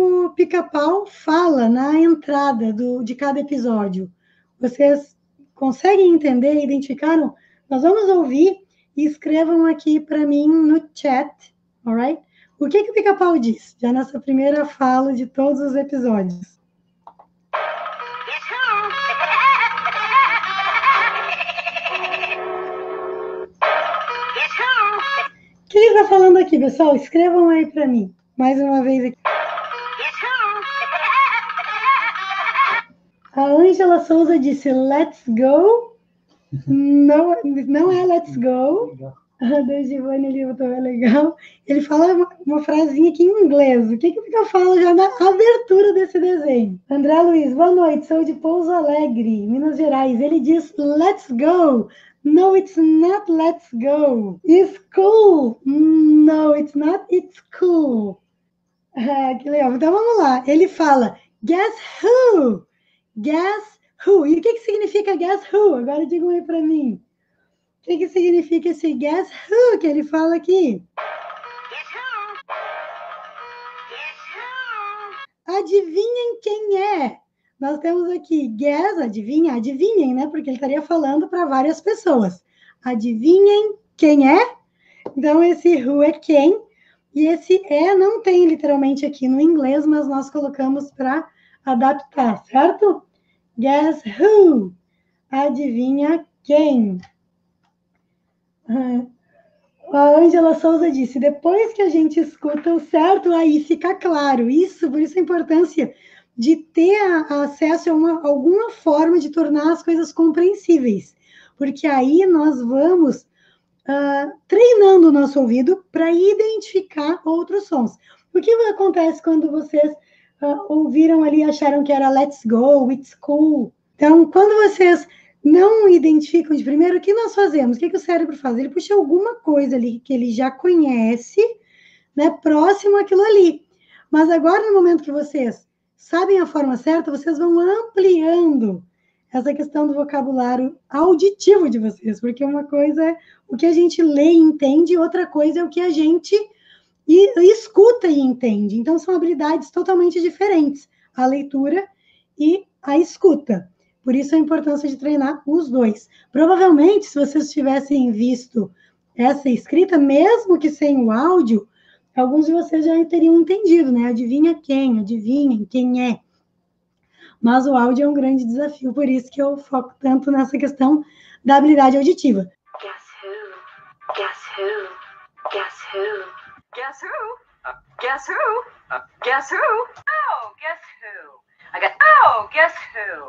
o Pica-Pau fala na entrada de cada episódio. Vocês conseguem entender, identificaram? Nós vamos ouvir e escrevam aqui para mim no chat, alright? O que o Pica-Pau diz? Já nessa primeira fala de todos os episódios. O que ele está falando aqui, pessoal? Escrevam aí para mim. Mais uma vez aqui. A Angela Souza disse, let's go. Não, não é let's go. A do Giovanni, ele botou, é legal. Ele fala uma frasinha aqui em inglês. O que que eu falo já na abertura desse desenho? André Luiz, boa noite. Sou de Pouso Alegre, Minas Gerais. Ele diz, let's go. No, it's not, let's go. It's cool. No, it's not, it's cool. Ah, que legal. Então, vamos lá. Ele fala, guess who? Guess who? E o que significa guess who? Agora digam aí pra mim. O que significa esse guess who que ele fala aqui? Guess who? Guess who? Adivinhem quem é. Nós temos aqui, guess, adivinha, adivinhem, né? Porque ele estaria falando para várias pessoas. Adivinhem quem é? Então, esse who é quem. E esse é não tem literalmente aqui no inglês, mas nós colocamos para adaptar, certo? Guess who? Adivinha quem? A Angela Souza disse, depois que a gente escuta o certo, aí fica claro. Isso, por isso a importância de ter acesso a alguma forma de tornar as coisas compreensíveis, porque aí nós vamos treinando o nosso ouvido para identificar outros sons. O que acontece quando vocês ouviram ali e acharam que era let's go, it's cool? Então, quando vocês não identificam de primeiro, o que nós fazemos? O que o cérebro faz? Ele puxa alguma coisa ali que ele já conhece, né, próximo àquilo ali. Mas agora, no momento que vocês sabem a forma certa, vocês vão ampliando essa questão do vocabulário auditivo de vocês, porque uma coisa é o que a gente lê e entende, outra coisa é o que a gente escuta e entende. Então, são habilidades totalmente diferentes, a leitura e a escuta. Por isso, a importância de treinar os dois. Provavelmente, se vocês tivessem visto essa escrita, mesmo que sem o áudio, alguns de vocês já teriam entendido, né? Adivinha quem, adivinhem quem é. Mas o áudio é um grande desafio, por isso que eu foco tanto nessa questão da habilidade auditiva. Guess who? Guess who? Guess who? Guess who? Guess who? Guess who? Oh, guess who? I got, oh, guess who?